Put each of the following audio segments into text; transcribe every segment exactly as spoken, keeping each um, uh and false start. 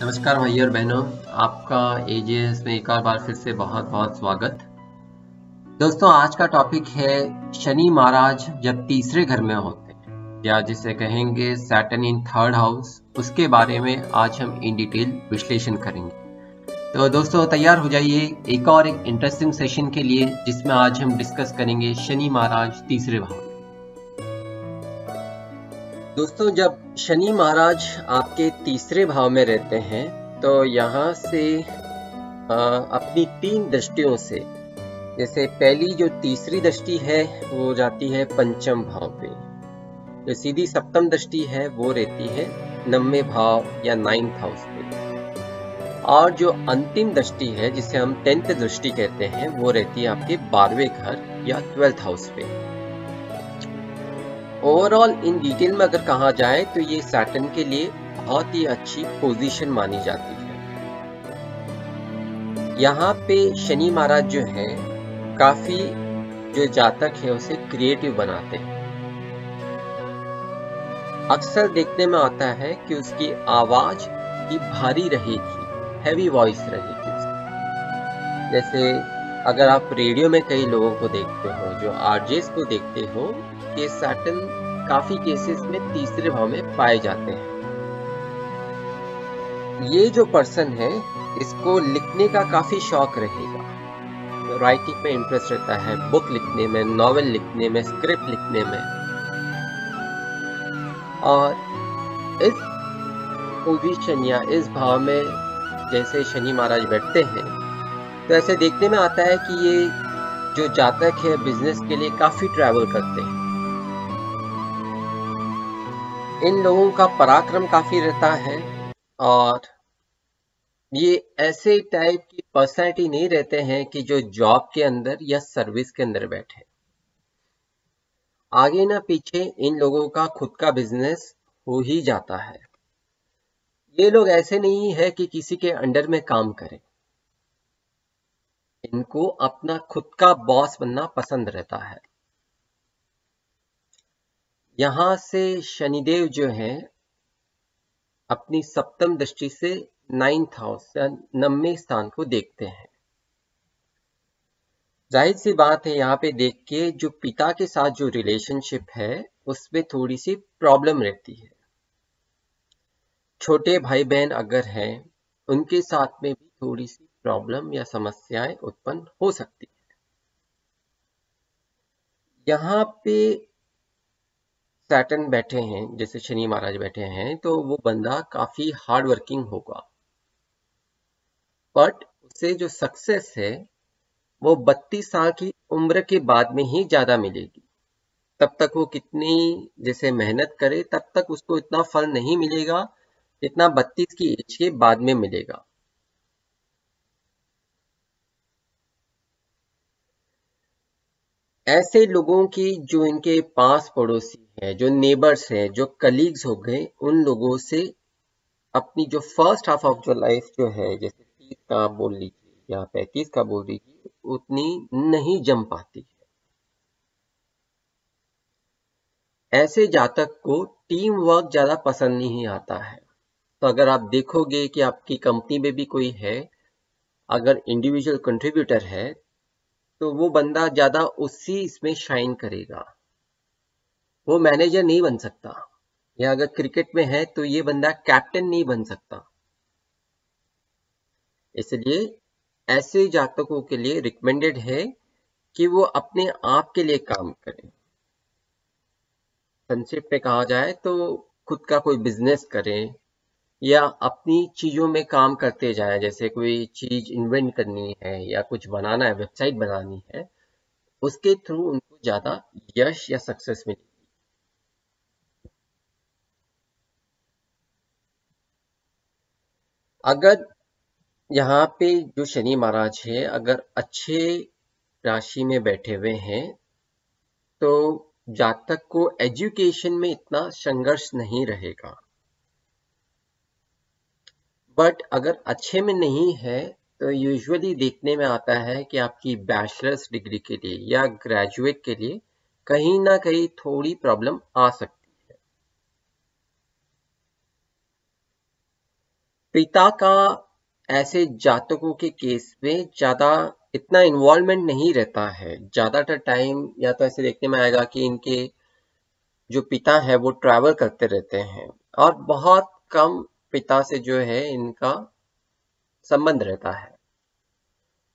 नमस्कार भाई और बहनों, आपका एजेएस में एक और बार फिर से बहुत बहुत स्वागत। दोस्तों, आज का टॉपिक है शनि महाराज जब तीसरे घर में होते हैं या जिसे कहेंगे सैटर्न इन थर्ड हाउस, उसके बारे में आज हम इन डिटेल विश्लेषण करेंगे। तो दोस्तों तैयार हो जाइए एक और एक इंटरेस्टिंग सेशन के लिए, जिसमें आज हम डिस्कस करेंगे शनि महाराज तीसरे भाव। दोस्तों, जब शनि महाराज आपके तीसरे भाव में रहते हैं तो यहाँ से आ, अपनी तीन दृष्टियों से, जैसे पहली जो तीसरी दृष्टि है वो जाती है पंचम भाव पे, जो सीधी सप्तम दृष्टि है वो रहती है नवमे भाव या नाइन्थ हाउस पे, और जो अंतिम दृष्टि है जिसे हम टेंथ दृष्टि कहते हैं वो रहती है आपके बारहवें घर या ट्वेल्थ हाउस पे। ओवरऑल इन डिटेल में अगर कहा जाए तो ये सैटर्न के लिए बहुत ही अच्छी पोजीशन मानी जाती है। यहाँ पे शनि महाराज जो है काफी जो जातक है उसे क्रिएटिव बनाते हैं। अक्सर देखने में आता है कि उसकी आवाज की भारी रहेगी, हैवी वॉइस रहेगी। जैसे अगर आप रेडियो में कई लोगों को देखते हो, जो आरजेस को देखते हो, ये सैटर्न काफी केसेस में तीसरे भाव में पाए जाते हैं। ये जो पर्सन है इसको लिखने का काफी शौक रहेगा, राइटिंग में इंटरेस्ट रहता है, बुक लिखने में, नॉवेल लिखने में, स्क्रिप्ट लिखने में। और इस पोजीशन या इस भाव में जैसे शनि महाराज बैठते हैं तो ऐसे देखने में आता है कि ये जो जातक है बिजनेस के लिए काफी ट्रैवल करते हैं। इन लोगों का पराक्रम काफी रहता है और ये ऐसे टाइप की पर्सनैलिटी नहीं रहते हैं कि जो जॉब के अंदर या सर्विस के अंदर बैठे। आगे ना पीछे इन लोगों का खुद का बिजनेस हो ही जाता है। ये लोग ऐसे नहीं है कि किसी के अंडर में काम करें, इनको अपना खुद का बॉस बनना पसंद रहता है। यहाँ से शनिदेव जो है अपनी सप्तम दृष्टि से नाइन्थ हाउस या नवमे स्थान को देखते हैं। जाहिर सी बात है यहाँ पे देख के जो पिता के साथ जो रिलेशनशिप है उसमें थोड़ी सी प्रॉब्लम रहती है। छोटे भाई बहन अगर हैं उनके साथ में भी थोड़ी सी प्रॉब्लम या समस्याएं उत्पन्न हो सकती है। यहाँ पे सैटर्न बैठे हैं, जैसे शनि महाराज बैठे हैं, तो वो बंदा काफी हार्ड वर्किंग होगा, बट उसे जो सक्सेस है वो बत्तीस साल की उम्र के बाद में ही ज्यादा मिलेगी। तब तक वो कितनी जैसे मेहनत करे तब तक उसको इतना फल नहीं मिलेगा जितना बत्तीस की एज के बाद में मिलेगा। ऐसे लोगों की जो इनके पास पड़ोसी हैं, जो नेबर्स हैं, जो कलीग्स हो गए, उन लोगों से अपनी जो फर्स्ट हाफ ऑफ जो लाइफ जो है, जैसे तीस का बोल लीजिए या पैंतीस का बोल लीजिए, उतनी नहीं जम पाती है। ऐसे जातक को टीम वर्क ज्यादा पसंद नहीं आता है। तो अगर आप देखोगे कि आपकी कंपनी में भी कोई है अगर इंडिविजुअल कंट्रीब्यूटर है तो वो बंदा ज्यादा उसी इसमें शाइन करेगा, वो मैनेजर नहीं बन सकता। या अगर क्रिकेट में है तो ये बंदा कैप्टन नहीं बन सकता। इसलिए ऐसे जातकों के लिए रिकमेंडेड है कि वो अपने आप के लिए काम करें। संक्षेप में कहा जाए तो खुद का कोई बिजनेस करें या अपनी चीज़ों में काम करते जाएं, जैसे कोई चीज़ इन्वेंट करनी है या कुछ बनाना है, वेबसाइट बनानी है, उसके थ्रू उनको ज़्यादा यश या सक्सेस मिलेगी। अगर यहाँ पे जो शनि महाराज है अगर अच्छे राशि में बैठे हुए हैं तो जातक को एजुकेशन में इतना संघर्ष नहीं रहेगा, बट अगर अच्छे में नहीं है तो यूजुअली देखने में आता है कि आपकी बैचलर्स डिग्री के लिए या ग्रेजुएट के लिए कहीं ना कहीं थोड़ी प्रॉब्लम आ सकती है। पिता का ऐसे जातकों के केस में ज्यादा इतना इन्वॉल्वमेंट नहीं रहता है। ज्यादातर टाइम या तो ऐसे देखने में आएगा कि इनके जो पिता है वो ट्रैवल करते रहते हैं और बहुत कम पिता से जो है इनका संबंध रहता है।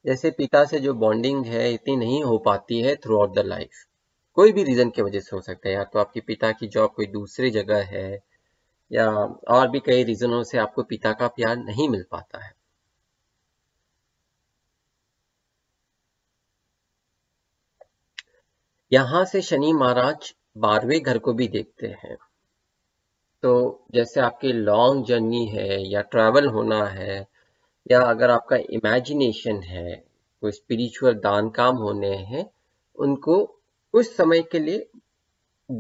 जैसे पिता से जो बॉन्डिंग है इतनी नहीं हो पाती है थ्रू आउट द लाइफ। कोई भी रीजन की वजह से हो सकता है, या तो आपके पिता की जॉब कोई दूसरी जगह है या और भी कई रीजनों से आपको पिता का प्यार नहीं मिल पाता है। यहां से शनि महाराज बारहवें घर को भी देखते हैं। तो जैसे आपकी लॉन्ग जर्नी है या ट्रैवल होना है या अगर आपका इमेजिनेशन है, कोई स्पिरिचुअल दान काम होने हैं, उनको उस समय के लिए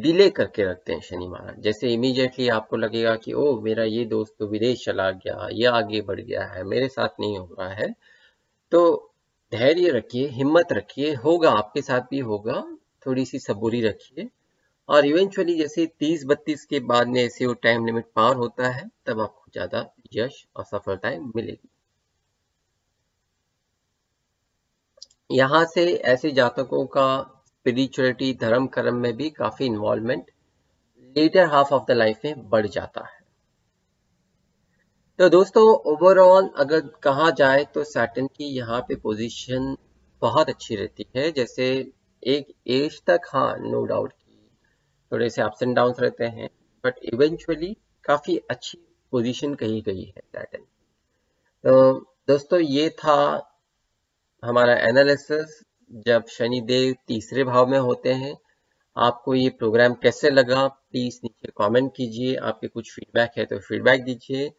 डिले करके रखते हैं शनि महाराज। जैसे इमीडिएटली आपको लगेगा कि ओ मेरा ये दोस्त तो विदेश चला गया, ये आगे बढ़ गया है, मेरे साथ नहीं हो रहा है। तो धैर्य रखिए, हिम्मत रखिए, होगा, आपके साथ भी होगा, थोड़ी सी सबूरी रखिए। और इवेंचुअली जैसे तीस बत्तीस के बाद में ऐसे वो टाइम लिमिट पार होता है, तब आपको ज्यादा यश और सफलताएं मिलेगी। यहाँ से ऐसे जातकों का स्पिरिचुअलिटी, धर्म कर्म में भी काफी involvement letter half of the life में बढ़ जाता है। तो दोस्तों ओवरऑल अगर कहा जाए तो सैटर्न की यहाँ पे पोजीशन बहुत अच्छी रहती है। जैसे एक एज तक हाँ नो डाउट थोड़े से अप्स एंड डाउन्स रहते हैं, बट इवेंचुअली काफी अच्छी पोजीशन कही गई है सैटर्न। तो दोस्तों ये था हमारा एनालिसिस जब शनिदेव तीसरे भाव में होते हैं। आपको ये प्रोग्राम कैसे लगा प्लीज नीचे कमेंट कीजिए, आपके कुछ फीडबैक है तो फीडबैक दीजिए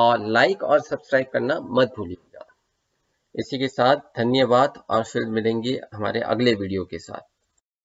और लाइक और सब्सक्राइब करना मत भूलिएगा। इसी के साथ धन्यवाद और फिर मिलेंगे हमारे अगले वीडियो के साथ।